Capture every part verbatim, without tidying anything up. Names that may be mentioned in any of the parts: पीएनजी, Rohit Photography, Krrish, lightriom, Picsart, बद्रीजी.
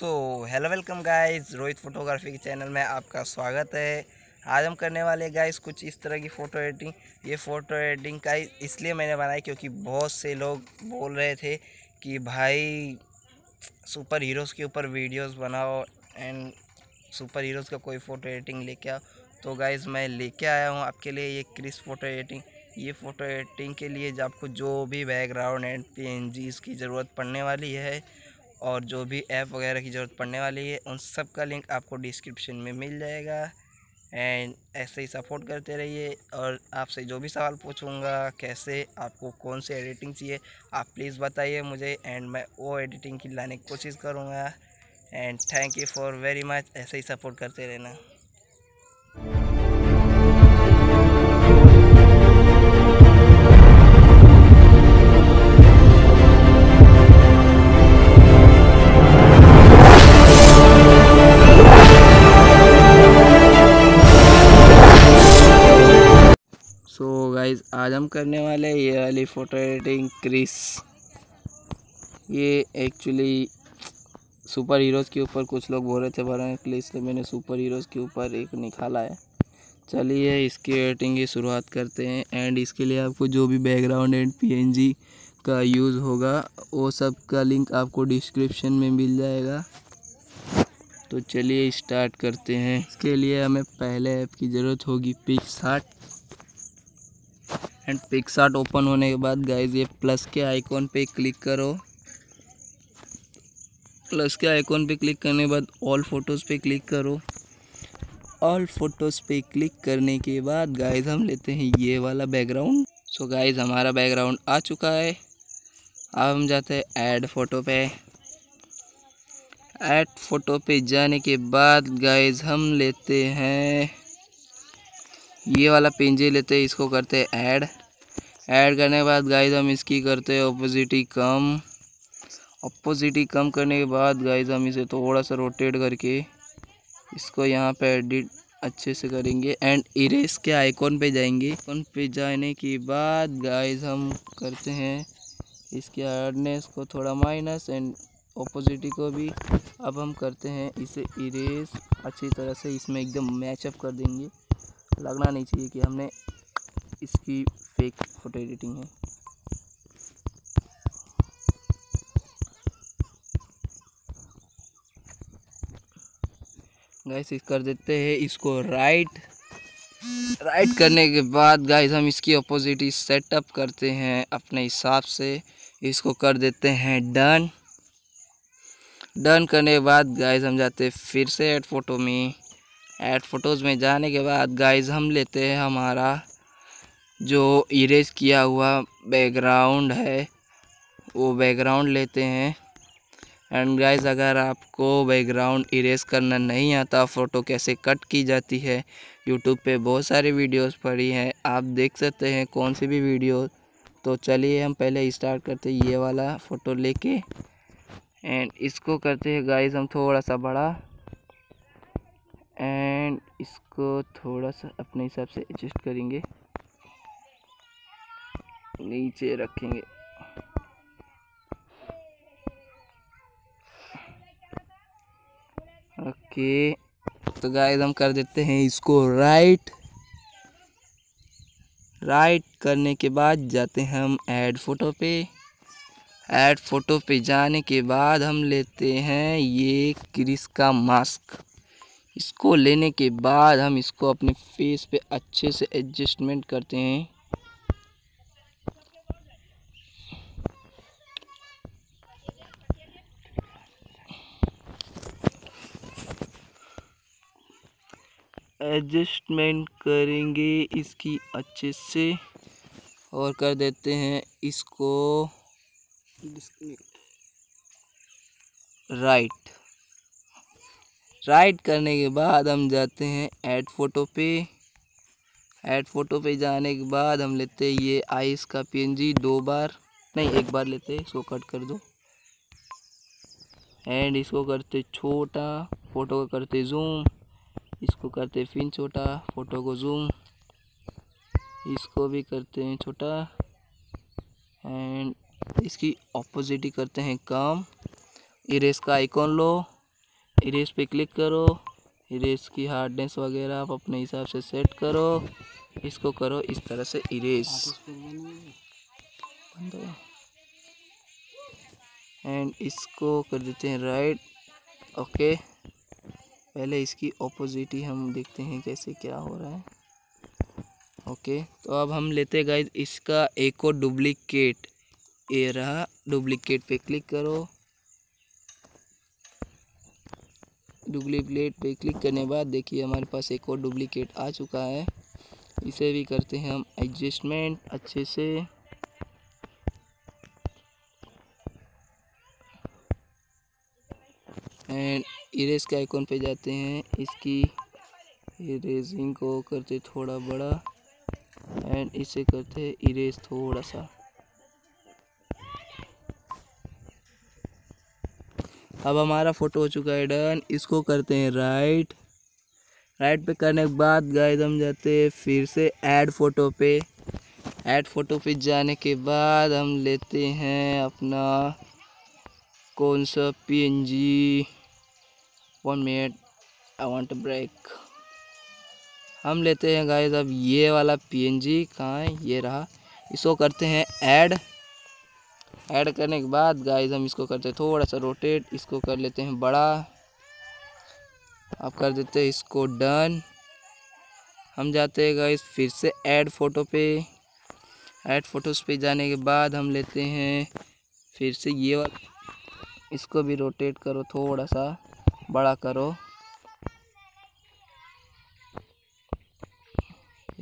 सो hello welcome guys, Rohit photography के channel में आपका स्वागत है। आज हम करने वाले गाइस कुछ इस तरह की फ़ोटो एडिटिंग। ये फ़ोटो एडिटिंग का इसलिए मैंने बनाई क्योंकि बहुत से लोग बोल रहे थे कि भाई सुपर हीरोज़ के ऊपर वीडियोस बनाओ एंड सुपर हीरोज़ का कोई फ़ोटो एडिटिंग लेके आओ। तो गाइस मैं लेके आया हूँ आपके लिए ये क्रिस फ़ोटो एडिटिंग। ये फ़ोटो एडिटिंग के लिए आपको जो भी बैकग्राउंड एंड पी की ज़रूरत पड़ने वाली है और जो भी ऐप वगैरह की ज़रूरत पड़ने वाली है उन सब का लिंक आपको डिस्क्रिप्शन में मिल जाएगा। एंड ऐसे ही सपोर्ट करते रहिए और आपसे जो भी सवाल पूछूंगा, कैसे आपको कौन सी एडिटिंग चाहिए आप प्लीज़ बताइए मुझे, एंड मैं वो एडिटिंग की लाने की कोशिश करूंगा। And thank you for very much. ऐसे ही सपोर्ट करते रहना। गाइस आज हम करने वाले ये वाली फ़ोटो एडिटिंग क्रिस। ये एक्चुअली सुपर हीरोज़ के ऊपर कुछ लोग बोल रहे थे बनाने के लिए, इसलिए मैंने सुपर हीरोज़ के ऊपर एक निकाला है। चलिए इसकी एडिटिंग की शुरुआत करते हैं। एंड इसके लिए आपको जो भी बैकग्राउंड एंड पीएनजी का यूज़ होगा वो सब का लिंक आपको डिस्क्रिप्शन में मिल जाएगा। तो चलिए स्टार्ट करते हैं। इसके लिए हमें पहले ऐप की ज़रूरत होगी पिक्सार्ट। एंड पिक्सार्ट ओपन होने के बाद गाइज ये प्लस के आइकॉन पे क्लिक करो। प्लस के आइकॉन पे क्लिक करने के बाद ऑल फोटोज़ पे क्लिक करो। ऑल फोटोज़ पे क्लिक करने के बाद गाइज हम लेते हैं ये वाला बैकग्राउंड। सो गाइज हमारा बैकग्राउंड आ चुका है। अब हम जाते हैं ऐड फ़ोटो पे। ऐड फ़ोटो पे जाने के बाद गाइज हम लेते हैं ये वाला पिंजे, लेते हैं इसको करते हैं ऐड। ऐड करने के बाद गाइज हम इसकी करते हैं ऑपोजिटी कम। ऑपोजिटी कम करने के बाद गाइज हम इसे थोड़ा सा रोटेट करके इसको यहाँ पे एडिट अच्छे से करेंगे। एंड इरेस के आइकॉन पे जाएंगे। आइकॉन पे जाने के बाद गाइज हम करते हैं इसके हार्डनेस को थोड़ा माइनस एंड ऑपोजिटी को भी। अब हम करते हैं इसे इरेस अच्छी तरह से, इसमें एकदम मैचअप कर देंगे। लगना नहीं चाहिए कि हमने इसकी फेक फोटो एडिटिंग है। गाइस इस कर देते हैं इसको राइट। राइट करने के बाद गाइस हम इसकी अपोजिट सेटअप करते हैं अपने हिसाब से। इसको कर देते हैं डन। डन करने के बाद गाइस हम जाते हैं फिर से एड फोटो में। ऐड फ़ोटोज़ में जाने के बाद गाइज हम लेते हैं हमारा जो इरेज किया हुआ बैकग्राउंड है वो बैकग्राउंड लेते हैं। एंड गाइज अगर आपको बैकग्राउंड इरेज करना नहीं आता, फ़ोटो कैसे कट की जाती है, यूट्यूब पे बहुत सारी वीडियोस पड़ी हैं, आप देख सकते हैं कौन सी भी वीडियो। तो चलिए हम पहले स्टार्ट करते हैं ये वाला फ़ोटो लेके। एंड इसको करते हैं गाइज हम थोड़ा सा बड़ा एंड इसको थोड़ा सा अपने हिसाब से एडजस्ट करेंगे, नीचे रखेंगे। ओके तो गाइस हम कर देते हैं इसको राइट। राइट करने के बाद जाते हैं हम ऐड फ़ोटो पे। ऐड फ़ोटो पे जाने के बाद हम लेते हैं ये क्रिस का मास्क। इसको लेने के बाद हम इसको अपने फेस पे अच्छे से एडजस्टमेंट करते हैं। एडजस्टमेंट करेंगे इसकी अच्छे से और कर देते हैं इसको राइट। राइट करने के बाद हम जाते हैं ऐड फ़ोटो पे। ऐड फ़ोटो पे जाने के बाद हम लेते हैं ये आइस का पीएनजी, दो बार नहीं एक बार लेते हैं, इसको कट कर दो। एंड इसको करते छोटा, फ़ोटो को करते जूम, इसको करते फिर छोटा, फ़ोटो को जूम, इसको भी करते हैं छोटा। एंड इसकी ऑपोजिट करते हैं कम। इरेस का आइकॉन लो, इरेज पे क्लिक करो, इरेज की हार्डनेस वगैरह आप अपने हिसाब से सेट करो, इसको करो इस तरह से इरेज एंड इसको कर देते हैं राइट। ओके पहले इसकी ऑपोजिट ही हम देखते हैं कैसे क्या हो रहा है। ओके तो अब हम लेते हैं गाइज इसका एको डुप्लीकेट, ये रहा डुप्लीकेट पे क्लिक करो। डुप्लीकेट पे क्लिक करने बाद देखिए हमारे पास एक और डुप्लीकेट आ चुका है। इसे भी करते हैं हम एडजस्टमेंट अच्छे से। एंड इरेज के आइकॉन पे जाते हैं, इसकी इरेजिंग को करते थोड़ा बड़ा एंड इसे करते हैं इरेज थोड़ा सा। अब हमारा फ़ोटो हो चुका है डन। इसको करते हैं राइट। राइट पे करने के बाद गाइस हम जाते हैं फिर से ऐड फ़ोटो पे। ऐड फ़ोटो पे जाने के बाद हम लेते हैं अपना कौन सा पीएनजी। One minute I want a break. हम लेते हैं गाइस अब ये वाला पीएनजी कहाँ है, ये रहा। इसको करते हैं ऐड। ऐड करने के बाद गाइस हम इसको करते हैं थोड़ा सा रोटेट, इसको कर लेते हैं बड़ा, आप कर देते हैं इसको डन। हम जाते हैं गाइस फिर से ऐड फ़ोटो पे। ऐड फ़ोटोज़ पे जाने के बाद हम लेते हैं फिर से ये वाला, इसको भी रोटेट करो थोड़ा सा बड़ा करो,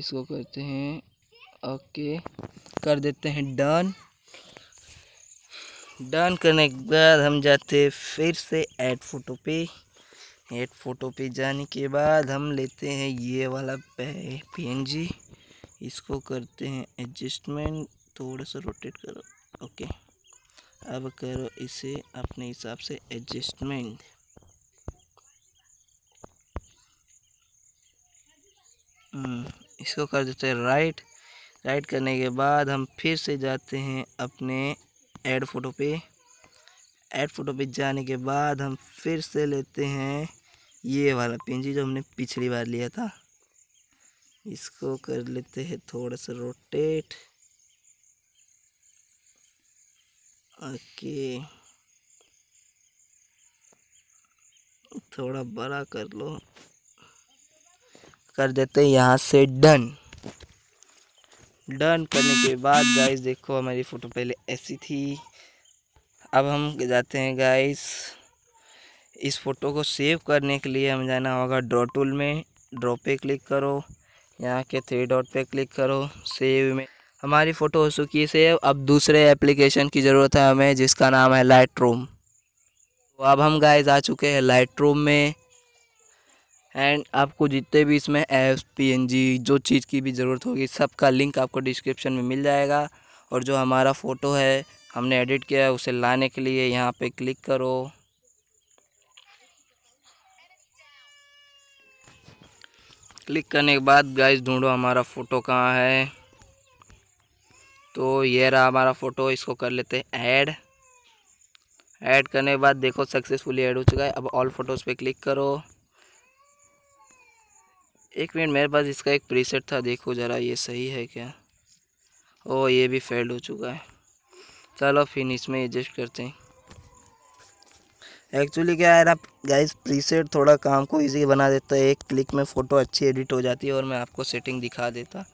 इसको करते हैं ओके कर देते हैं डन। डन करने के बाद हम जाते हैं फिर से ऐड फ़ोटो पे। ऐड फ़ोटो पे जाने के बाद हम लेते हैं ये वाला पीएनजी, इसको करते हैं एडजस्टमेंट, थोड़ा सा रोटेट करो ओके। अब करो इसे अपने हिसाब से एडजस्टमेंट। इसको कर देते हैं राइट। राइट करने के बाद हम फिर से जाते हैं अपने ऐड फ़ोटो पे। ऐड फ़ोटो पे जाने के बाद हम फिर से लेते हैं ये वाला पीएनजी जो हमने पिछली बार लिया था, इसको कर लेते हैं थोड़ा सा रोटेट ओके, थोड़ा बड़ा कर लो, कर देते हैं यहाँ से डन। डन करने के बाद गाइस देखो हमारी फ़ोटो पहले ऐसी थी। अब हम जाते हैं गाइस इस फ़ोटो को सेव करने के लिए हमें जाना होगा ड्रॉ टूल में। ड्रॉ पे क्लिक करो, यहाँ के थ्री डॉट पे क्लिक करो, सेव में हमारी फ़ोटो हो चुकी है सेव। अब दूसरे एप्लीकेशन की ज़रूरत है हमें जिसका नाम है लाइटरूम। तो अब हम गाइस आ चुके हैं लाइटरूम में एंड आपको जितने भी इसमें एप्स पीएनजी जो चीज़ की भी ज़रूरत होगी सबका लिंक आपको डिस्क्रिप्शन में मिल जाएगा। और जो हमारा फ़ोटो है हमने एडिट किया है उसे लाने के लिए यहाँ पे क्लिक करो। क्लिक करने के बाद गाइस ढूंढो हमारा फ़ोटो कहाँ है। तो ये रहा हमारा फ़ोटो, इसको कर लेते हैं ऐड। ऐड करने के बाद देखो सक्सेसफुली ऐड हो चुका है। अब ऑल फ़ोटोज़ पे क्लिक करो। एक मिनट मेरे पास इसका एक प्रीसेट था, देखो ज़रा ये सही है क्या। ओ ये भी फेल हो चुका है, चलो फिनिश में एडजस्ट करते हैं। एक्चुअली क्या है ना गाइस प्रीसेट थोड़ा काम को इजी बना देता है, एक क्लिक में फ़ोटो अच्छी एडिट हो जाती है और मैं आपको सेटिंग दिखा देता।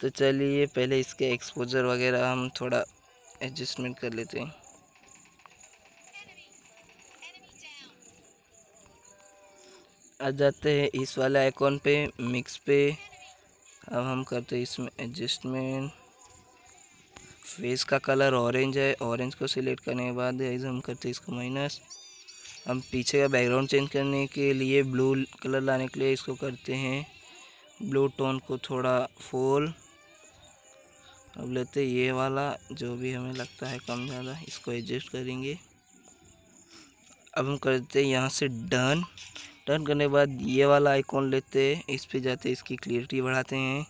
तो चलिए पहले इसके एक्सपोजर वगैरह हम थोड़ा एडजस्टमेंट कर लेते हैं। आ जाते हैं इस वाले आइकॉन पे, मिक्स पे। अब हम करते हैं इसमें एडजस्टमेंट। फेस का कलर ऑरेंज है, ऑरेंज को सिलेक्ट करने के बाद हम करते हैं इसको माइनस। हम पीछे का बैकग्राउंड चेंज करने के लिए ब्लू कलर लाने के लिए इसको करते हैं ब्लू टोन को थोड़ा फुल। अब लेते हैं ये वाला जो भी हमें लगता है कम ज़्यादा, इसको एडजस्ट करेंगे। अब हम करते हैं यहाँ से डन। डन करने के बाद ये वाला आइकॉन लेते हैं, इस पे जाते हैं, इसकी क्लियरिटी बढ़ाते हैं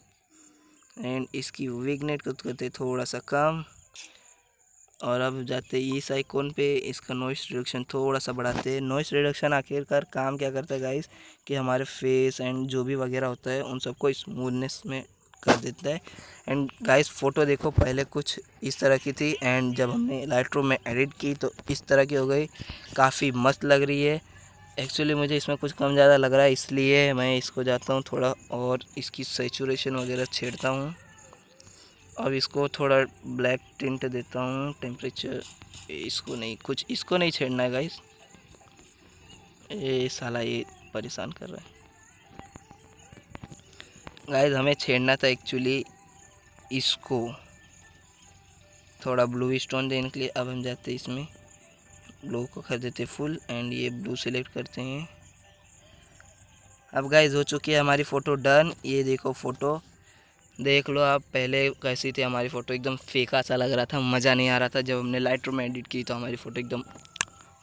एंड इसकी विगनेट को करते थोड़ा सा कम। और अब जाते हैं इस आइकॉन पे, इसका नॉइस रिडक्शन थोड़ा सा बढ़ाते हैं। नॉइस रिडक्शन आखिरकार काम क्या करता है गाइस कि हमारे फेस एंड जो भी वगैरह होता है उन सबको स्मूथनेस में कर देता है। एंड गाइस फ़ोटो देखो पहले कुछ इस तरह की थी एंड जब हमने लाइटरूम में एडिट की तो इस तरह की हो गई, काफ़ी मस्त लग रही है। एक्चुअली मुझे इसमें कुछ कम ज़्यादा लग रहा है इसलिए मैं इसको जाता हूँ थोड़ा और इसकी सैचुरेशन वगैरह छेड़ता हूँ। अब इसको थोड़ा ब्लैक टिंट देता हूँ, टेम्परेचर इसको नहीं, कुछ इसको नहीं छेड़ना है गाइस, ये साला ये परेशान कर रहा है। गाइस हमें छेड़ना था एक्चुअली इसको, थोड़ा ब्लू स्टोन देने के लिए। अब हम जाते हैं इसमें ब्लू को कर देते फुल एंड ये ब्लू सेलेक्ट करते हैं। अब गाइस हो चुकी है हमारी फ़ोटो डन। ये देखो फ़ोटो देख लो आप, पहले कैसी थी हमारी फ़ोटो, एकदम फेंका सा लग रहा था, मज़ा नहीं आ रहा था। जब हमने लाइटरूम में एडिट की तो हमारी फ़ोटो एकदम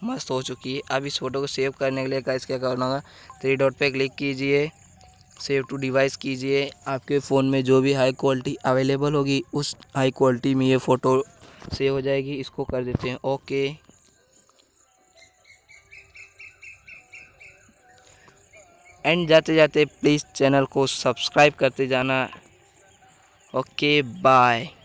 मस्त हो चुकी है। अब इस फ़ोटो को सेव करने के लिए गाइस क्या करना होगा, थ्री डॉट पे क्लिक कीजिए, सेव टू डिवाइस कीजिए। आपके फ़ोन में जो भी हाई क्वालिटी अवेलेबल होगी उस हाई क्वालिटी में ये फ़ोटो सेव हो जाएगी। इसको कर देते हैं ओके। एंड जाते जाते प्लीज़ चैनल को सब्सक्राइब करते जाना। Okay bye.